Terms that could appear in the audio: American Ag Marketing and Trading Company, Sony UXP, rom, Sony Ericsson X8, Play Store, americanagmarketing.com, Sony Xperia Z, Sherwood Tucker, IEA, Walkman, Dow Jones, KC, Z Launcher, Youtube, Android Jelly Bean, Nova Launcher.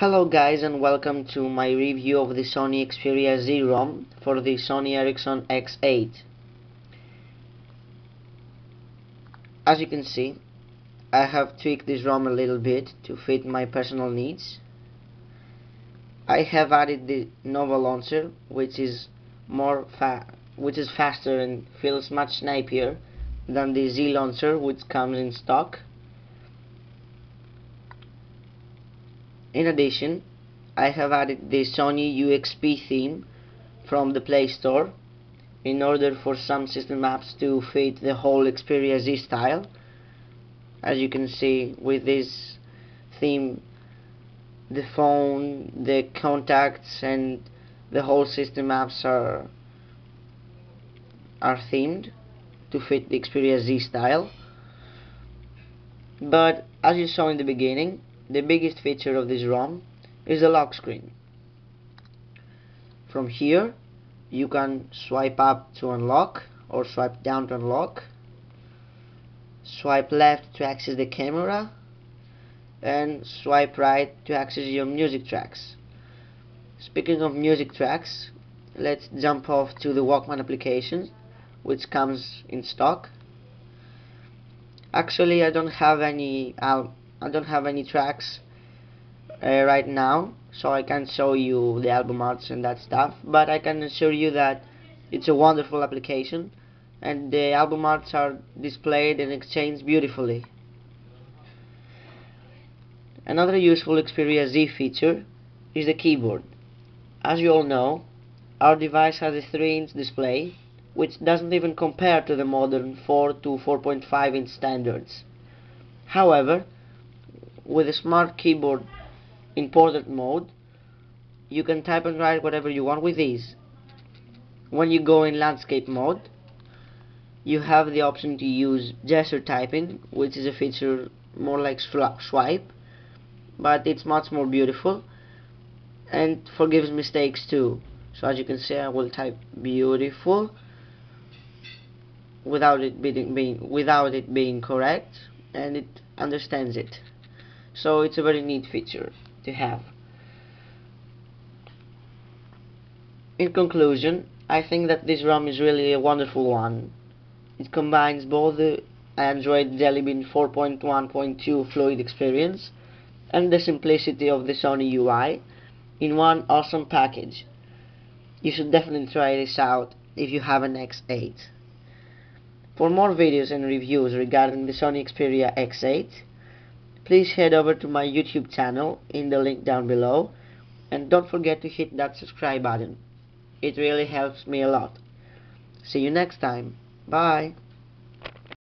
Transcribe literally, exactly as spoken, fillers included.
Hello guys, and welcome to my review of the Sony Xperia Z ROM for the Sony Ericsson X eight. As you can see, I have tweaked this ROM a little bit to fit my personal needs. I have added the Nova Launcher, which is more fa which is faster and feels much snappier than the Z Launcher, which comes in stock. In addition, I have added the Sony U X P theme from the Play Store in order for some system apps to fit the whole Xperia Z style. As you can see, with this theme, the phone, the contacts, and the whole system apps are are themed to fit the Xperia Z style. But as you saw in the beginning, the biggest feature of this ROM is the lock screen. From here, you can swipe up to unlock or swipe down to unlock, swipe left to access the camera, and swipe right to access your music tracks. Speaking of music tracks, let's jump off to the Walkman application, which comes in stock. Actually, I don't have any album. I don't have any tracks uh, right now, so I can't show you the album arts and that stuff, but I can assure you that it's a wonderful application and the album arts are displayed and exchanged beautifully. Another useful Xperia Z feature is the keyboard. As you all know, our device has a three inch display, which doesn't even compare to the modern four to four point five inch standards. However, with a smart keyboard in portrait mode, you can type and write whatever you want with ease. When you go in landscape mode, you have the option to use gesture typing, which is a feature more like swipe, but it's much more beautiful and forgives mistakes too. So as you can see, I will type beautiful without it being, being without it being correct, and it understands it. So it's a very neat feature to have. In conclusion, I think that this ROM is really a wonderful one. It combines both the Android Jelly Bean four point one point two fluid experience and the simplicity of the Sony U I in one awesome package. You should definitely try this out if you have an X eight. For more videos and reviews regarding the Sony Xperia X eight, please head over to my YouTube channel in the link down below, and don't forget to hit that subscribe button. It really helps me a lot. See you next time. Bye.